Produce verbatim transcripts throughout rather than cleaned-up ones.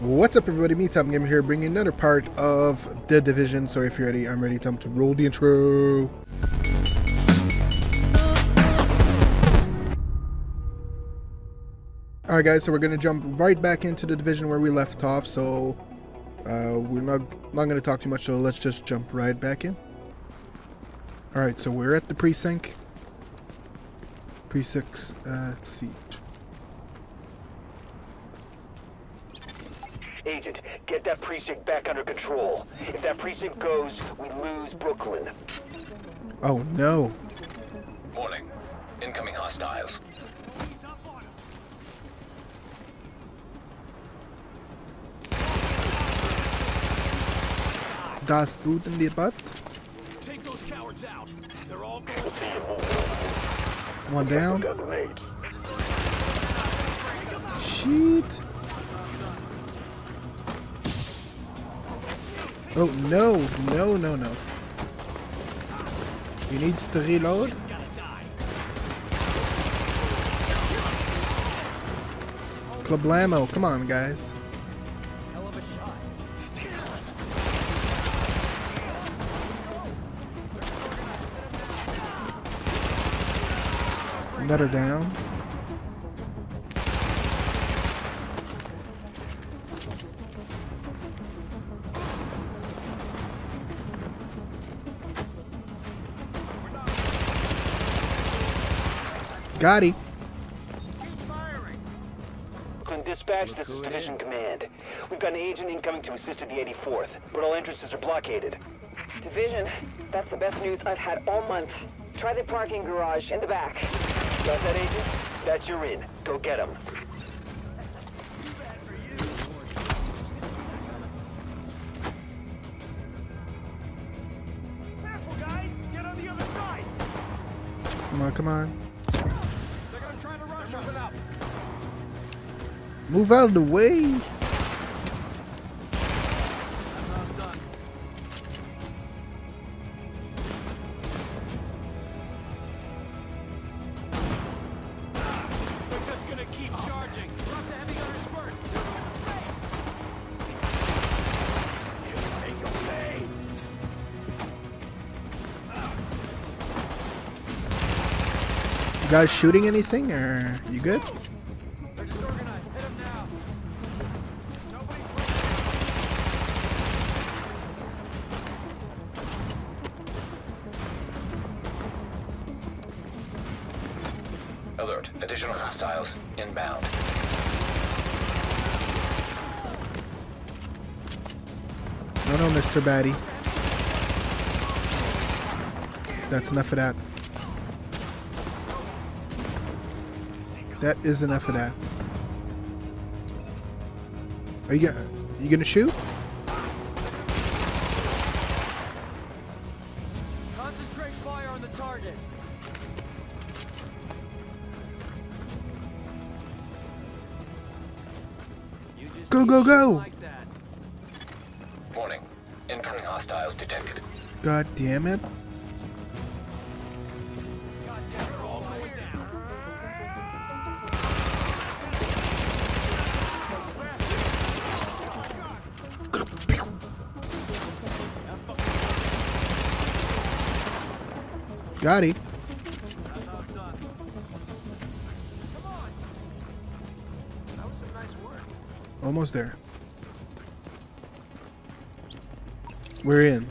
What's up everybody, me Tom Gamer here, bringing another part of The Division. So if you're ready, I'm ready. Time to roll the intro. Alright guys, so we're going to jump right back into The Division where we left off. So uh, we're not, not going to talk too much, so let's just jump right back in. Alright, so we're at the precinct. Precinct uh, seat. Agent, get that precinct back under control. If that precinct goes, we lose Brooklyn. Oh no. Warning. Incoming hostiles. Das Boot in the butt. Take those cowards out. They're all one down. Shit. Oh no, no, no, no. He needs to reload. Clublamo, come on guys. Hell of a shot. Stay on. Another down. Got him. Dispatch, this is Division Command. We've got an agent incoming to assist at the eighty-fourth, but all entrances are blockaded. Division, that's the best news I've had all month. Try the parking garage in the back. Got that, agent? That's your in. Go get him. Careful, guys. Get on the other side. Come on, come on. Move out of the way. I'm not done. We're just gonna keep charging. Drop the heavy gunners first. Take away. You guys shooting anything or you good? Alert. Additional hostiles inbound. No, no, Mister Batty. That's enough of that. That is enough of that. Are you gonna, you gonna shoot? Concentrate fire on the target. Go, go, go! Warning. Incoming hostiles detected. God damn it. God damn it, all the way down. Got it. Almost there. We're in.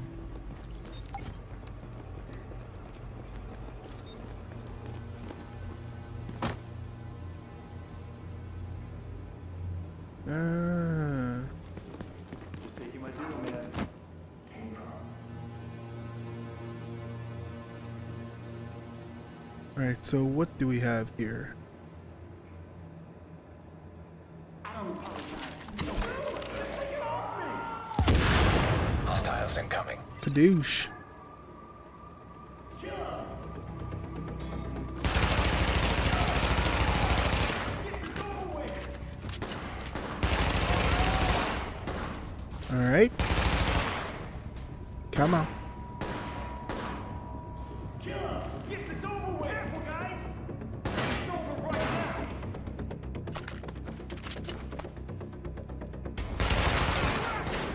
Ah. Just taking my time, man. All right, so what do we have here? Incoming. Kadoosh. All right. Come on. Get this over with, guys. It's over right now.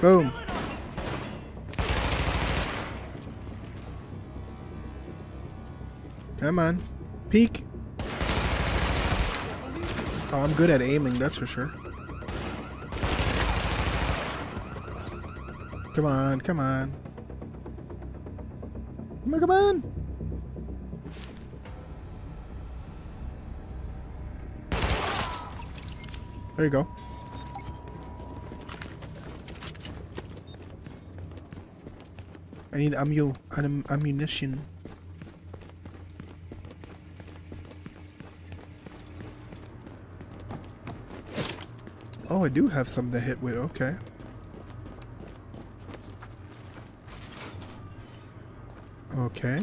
Boom. Come on. Peek. Oh, I'm good at aiming, that's for sure. Come on, come on. Come on, come on. There you go. I need ammo, am, ammunition. Oh, I do have something to hit with, okay. Okay.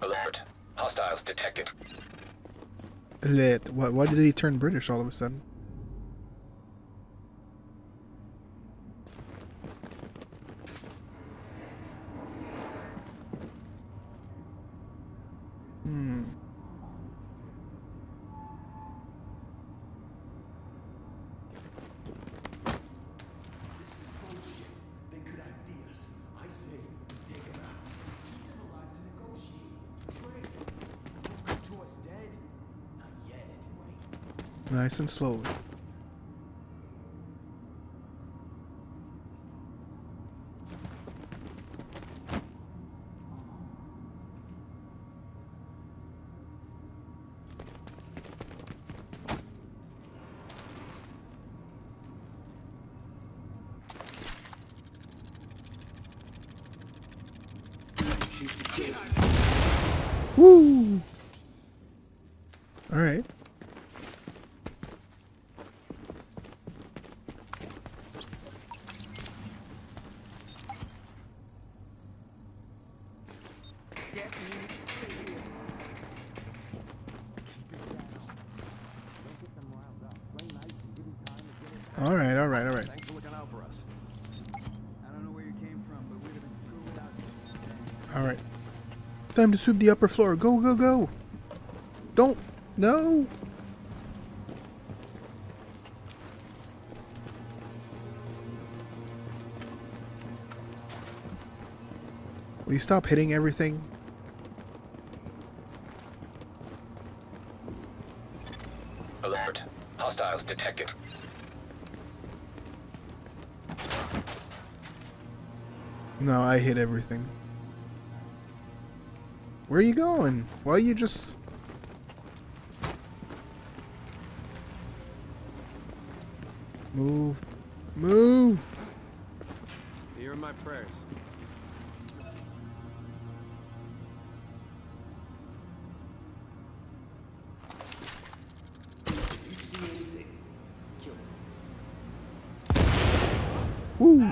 Alert. Hostiles detected. Alert. Why, why did he turn British all of a sudden? Nice and slowly. Woo! All right. Time to sweep the upper floor. Go, go, go. Don't. No. Will you stop hitting everything? Alert. Hostiles detected. No, I hit everything. Where are you going? Why are you just... Move. Move! Hear my prayers. Woo!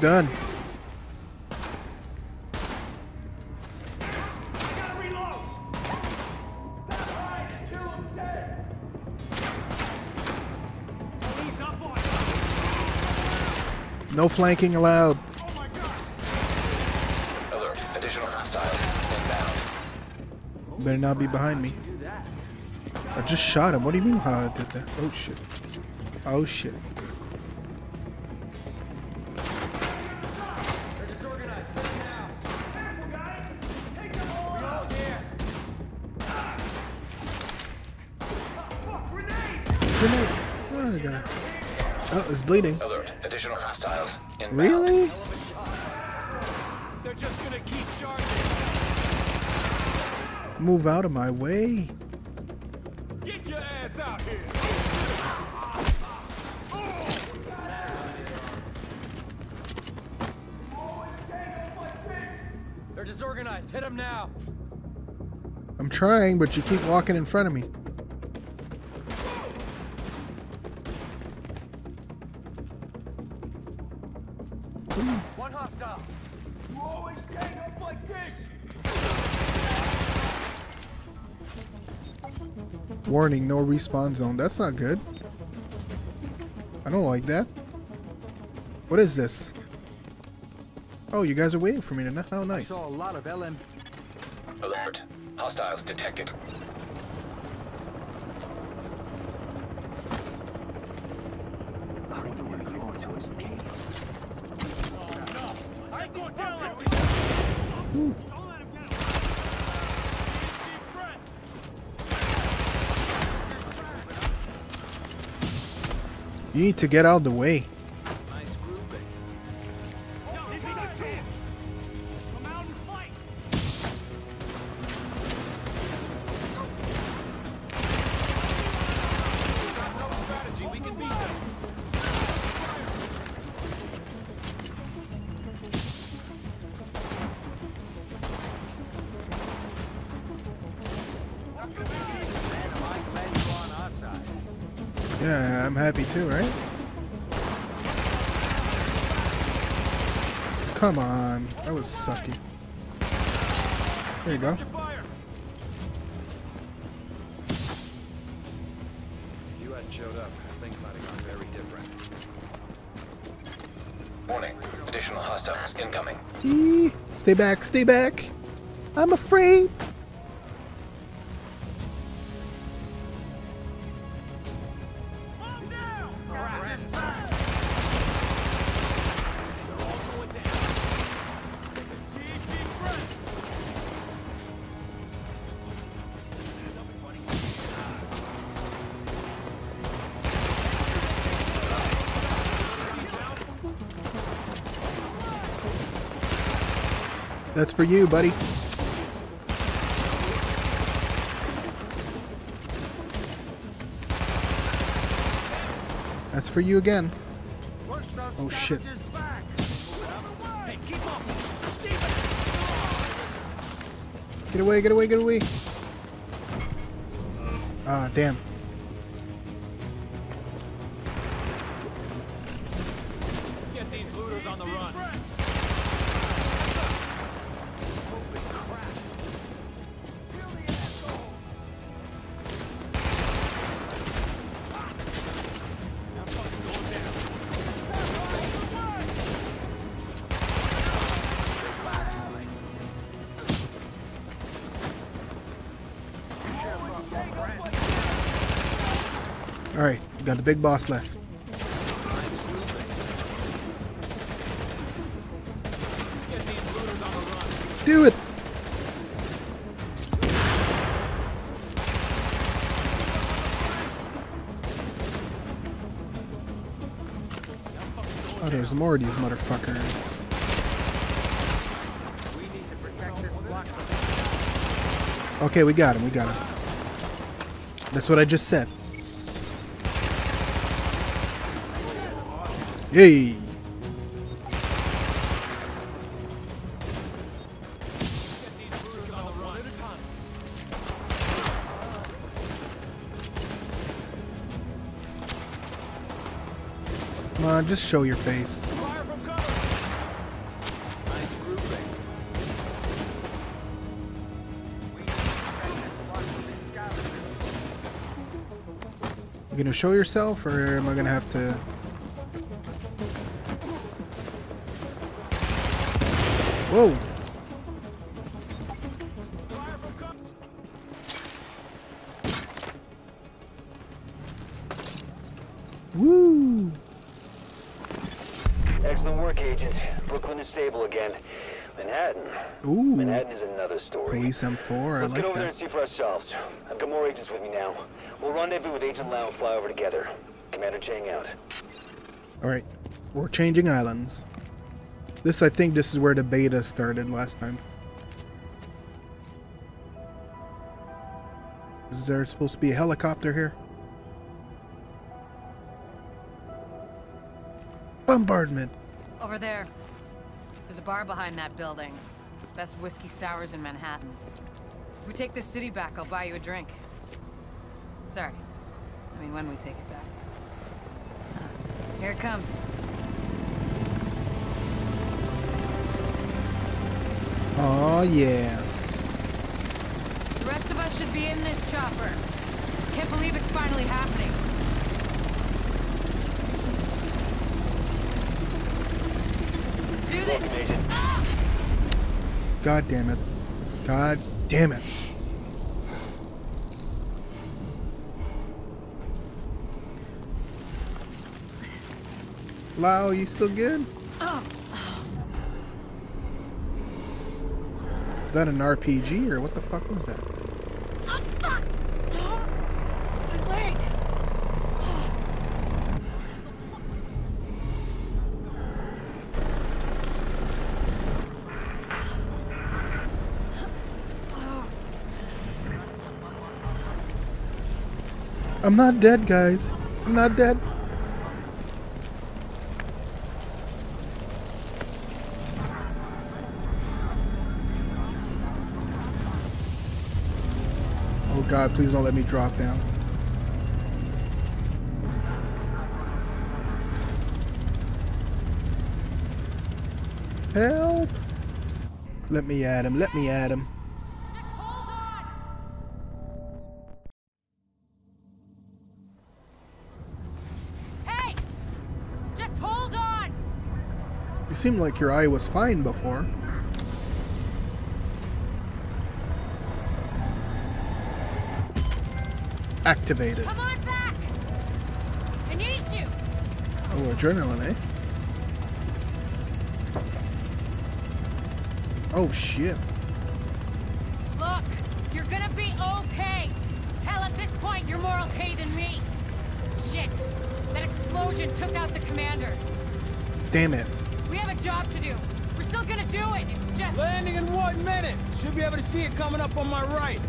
Done. No flanking allowed. Oh my God. Alert. Additional hostiles inbound. Better not be behind me. I just shot him. What do you mean how I did that? Oh shit. Oh shit. Oh, it's bleeding. Alert. Additional hostiles inbound. Really? They're just gonna keep charging. Move out of my way. Get your ass out here. They're disorganized. Hit them now. I'm trying, but you keep walking in front of me. Warning, no respawn zone. That's not good. I don't like that. What is this? Oh, you guys are waiting for me tonight. How nice. I saw a lot of L M. Alert. Hostiles detected. Ooh. You need to get out of the way. Happy too, right? Come on, that was sucky. There you go. You hadn't showed up. Things might have gone very different. Warning, additional hostiles incoming. Eee, stay back, stay back. I'm afraid. That's for you, buddy. That's for you again. Oh shit. Get away, get away, get away. Ah, damn. Get these looters on the run. Got the big boss left. Do it! Oh, there's more of these motherfuckers. Okay, we got him, we got him. That's what I just said. Yay! Come on, just show your face. You gonna show yourself, or am I gonna have to... Whoa! Woo! Excellent work, agents. Brooklyn is stable again. Manhattan. Ooh. Manhattan is another story. Police M four. I like that. Let's get over there and see for ourselves. I've got more agents with me now. We'll rendezvous with Agent Lau and fly over together. Commander Chang out. All right, we're changing islands. This, I think this is where the beta started last time. Is there supposed to be a helicopter here? Bombardment. Over there. There's a bar behind that building. Best whiskey sours in Manhattan. If we take this city back, I'll buy you a drink. Sorry. I mean, when we take it back. Huh. Here it comes. Oh yeah. The rest of us should be in this chopper. Can't believe it's finally happening. God damn it. God damn it. Lau, you still good? Oh. Is that an R P G or what the fuck was that? Oh, fuck. My leg. I'm not dead, guys. I'm not dead. God, please don't let me drop down. Help! Let me at him, let me at him. Just hold on. Hey! Just hold on! You seemed like your eye was fine before. Activated. Come on back! I need you! Oh, adrenaline, eh? Oh, shit. Look, you're gonna be okay! Hell, at this point, you're more okay than me! Shit! That explosion took out the commander. Damn it. We have a job to do. We're still gonna do it, it's just... Landing in one minute! Should be able to see it coming up on my right.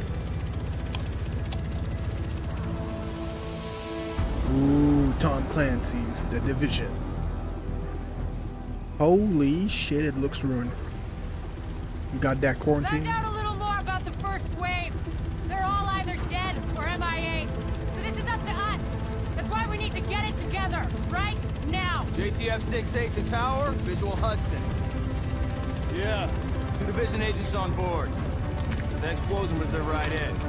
Ooh, Tom Clancy's The Division. Holy shit, it looks ruined. You got that quarantine? Find out a little more about the first wave. They're all either dead or M I A. So this is up to us. That's why we need to get it together, right now. J T F sixty-eight to tower, visual Hudson. Yeah, two division agents on board. The explosion was their right end.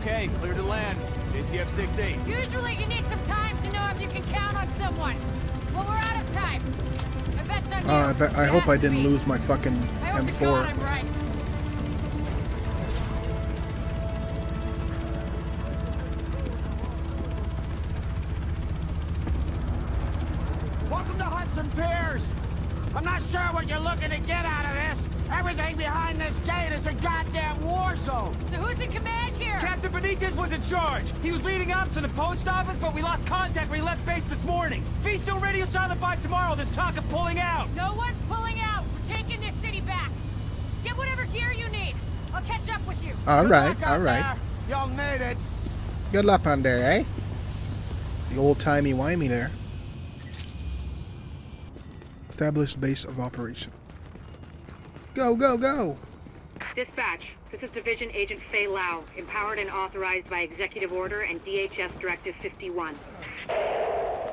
Okay, clear to land. J T F sixty-eight. Usually you need some time to know if you can count on someone. Well, we're out of time. I bet some. Uh, I, bet, I hope I didn't be. lose my fucking I hope M four. To God I'm right. Welcome to Hudson Piers. I'm not sure what you're looking to get out of this. Everything behind this gate is a goddamn war zone. So who's in command here? Captain Benitez was in charge. He was leading ops in the post office, but we lost contact when he left base this morning. Feast on radio silent by tomorrow. There's talk of pulling out. No one's pulling out. We're taking this city back. Get whatever gear you need. I'll catch up with you. All right, all right. Y'all made it. Good luck on there, eh? The old-timey-wimey there. Established base of operation. Go, go, go! Dispatch, this is Division Agent Fei Lau, empowered and authorized by Executive Order and D H S Directive fifty-one.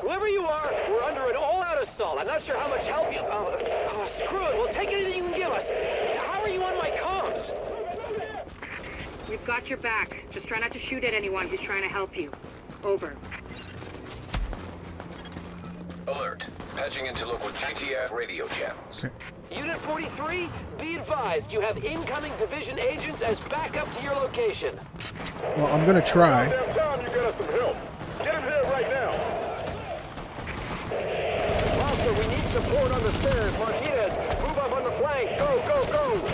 Whoever you are, we're under an all-out assault. I'm not sure how much help you... Oh, oh, screw it, we'll take anything you can give us. How are you on my comms? We've got your back. Just try not to shoot at anyone who's trying to help you. Over. Alert. Patching into local J T F radio channels. Unit forty-three, be advised, you have incoming division agents as backup to your location. Well, I'm gonna try. Downtown, you got us some help. Get him here right now. Officer, we need support on the stairs. Martinez, move up on the flank. Go, go,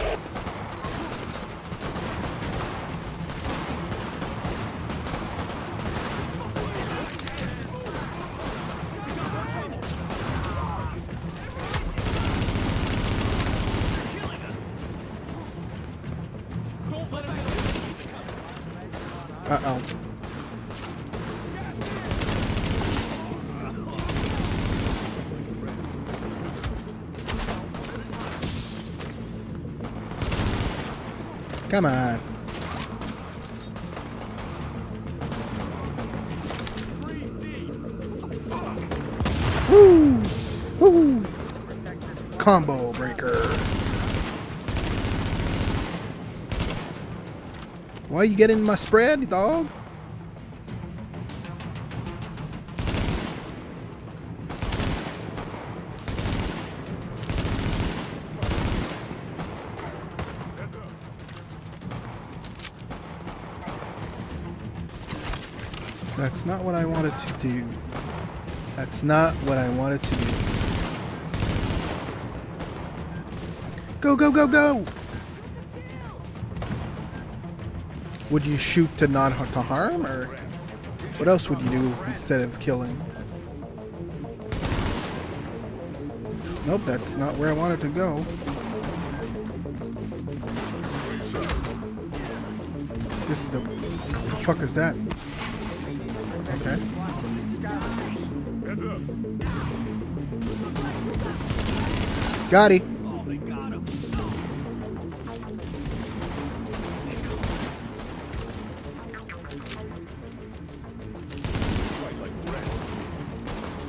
Uh-oh. Come on. Woo! Woo! Combo breaker. Why you getting my spread, dog? That's not what I wanted to do. That's not what I wanted to do. Go, go, go, go! Would you shoot to not to harm, or what else would you do instead of killing? Nope, that's not where I wanted to go. This is the... What the fuck is that? Okay. Got him.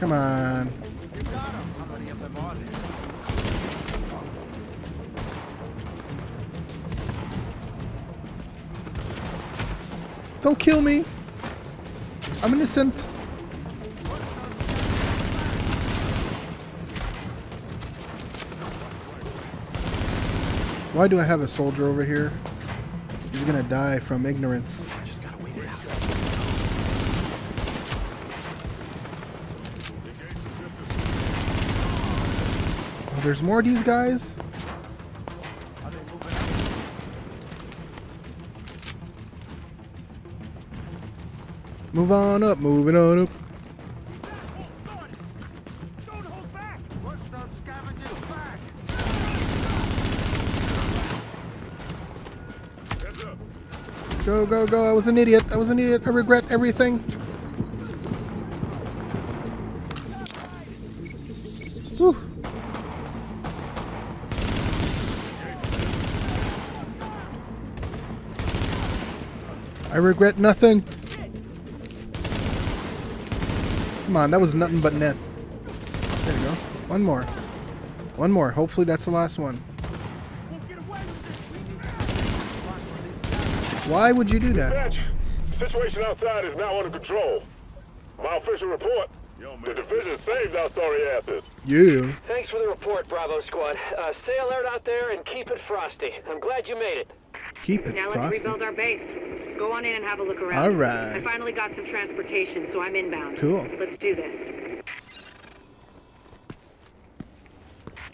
Come on. Don't kill me. I'm innocent. Why do I have a soldier over here? He's gonna die from ignorance. Oh, there's more of these guys? Move on up, moving on up. Don't hold back. What's those scavengers back? Go, go, go. I was an idiot. I was an idiot. I regret everything. Whew. I regret nothing. Come on, that was nothing but net. There you go. One more. One more. Hopefully that's the last one. Why would you do that? The situation outside is now under control. My official report, the division saved our sorry asses. Yeah. Thanks for the report, Bravo Squad. Uh, stay alert out there and keep it frosty. I'm glad you made it. Keep it now frosty. Now let's rebuild our base. Go on in and have a look around. All right. I finally got some transportation, so I'm inbound. Cool. Let's do this.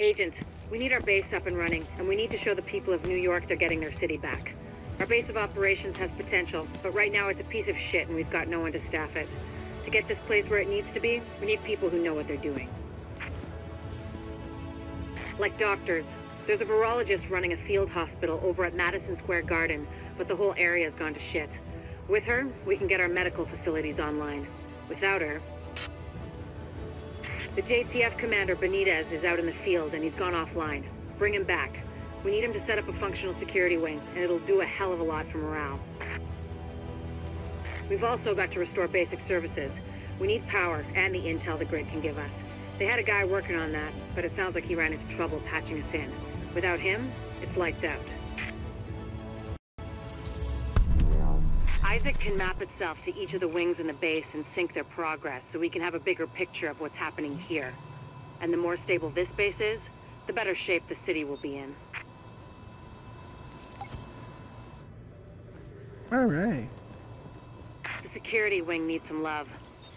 Agent, we need our base up and running, and we need to show the people of New York they're getting their city back. Our base of operations has potential, but right now it's a piece of shit and we've got no one to staff it. To get this place where it needs to be, we need people who know what they're doing. Like doctors. There's a virologist running a field hospital over at Madison Square Garden, but the whole area's gone to shit. With her, we can get our medical facilities online. Without her... The J T F commander, Benitez, is out in the field and he's gone offline. Bring him back. We need him to set up a functional security wing, and it'll do a hell of a lot for morale. We've also got to restore basic services. We need power and the intel the grid can give us. They had a guy working on that, but it sounds like he ran into trouble patching us in. Without him, it's lights out. Isaac can map itself to each of the wings in the base and sync their progress so we can have a bigger picture of what's happening here. And the more stable this base is, the better shape the city will be in. All right. The security wing needs some love,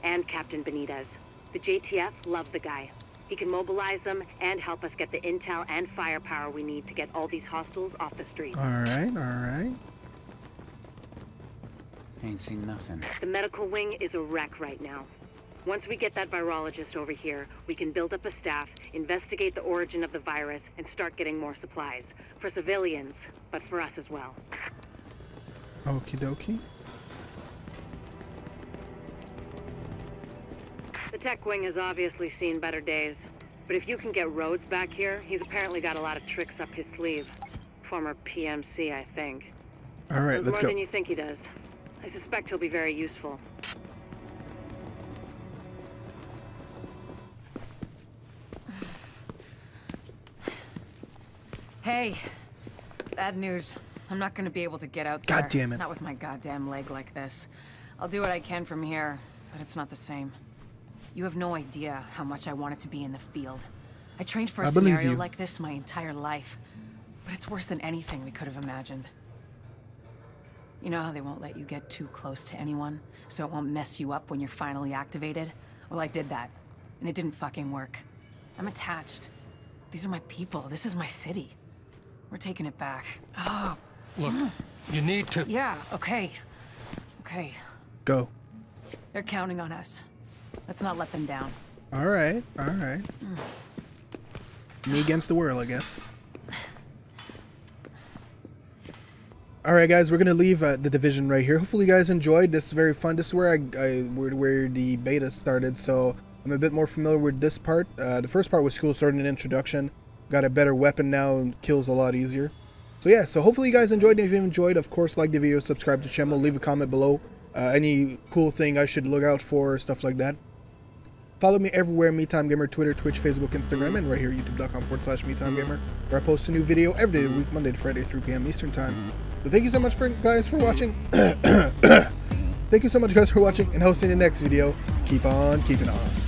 and Captain Benitez. The J T F love the guy. He can mobilize them and help us get the intel and firepower we need to get all these hostiles off the streets. All right, all right. Ain't seen nothing. The medical wing is a wreck right now. Once we get that virologist over here, we can build up a staff, investigate the origin of the virus, and start getting more supplies. For civilians, but for us as well. Okie dokie. The tech wing has obviously seen better days, but if you can get Rhodes back here, he's apparently got a lot of tricks up his sleeve. Former P M C, I think. All right, let's go. More than you think he does. I suspect he'll be very useful. Hey, bad news. I'm not going to be able to get out there. God damn it. Not with my goddamn leg like this. I'll do what I can from here, but it's not the same. You have no idea how much I wanted to be in the field. I trained for a scenario like this my entire life, but it's worse than anything we could have imagined. You know how they won't let you get too close to anyone, so it won't mess you up when you're finally activated? Well, I did that, and it didn't fucking work. I'm attached. These are my people. This is my city. We're taking it back. Oh. Look, you need to... Yeah, okay. Okay. Go. They're counting on us. Let's not let them down. All right, all right. Me against the world, I guess. All right, guys, we're gonna leave uh, the Division right here. Hopefully you guys enjoyed. This is very fun. This is where I, I where, where the beta started, so I'm a bit more familiar with this part. Uh, the first part was cool, starting an introduction. Got a better weapon now and kills a lot easier. So yeah, so hopefully you guys enjoyed. If you enjoyed, of course, like the video, subscribe to the channel, leave a comment below. Uh, any cool thing I should look out for, stuff like that. Follow me everywhere, MeTimeGamer, Twitter, Twitch, Facebook, Instagram, and right here, youtube.com forward slash MeTimeGamer, where I post a new video every day of the week, Monday to Friday, three p m Eastern Time. So thank you so much, for, guys, for watching. Thank you so much, guys, for watching, and I'll see you in the next video. Keep on keeping on.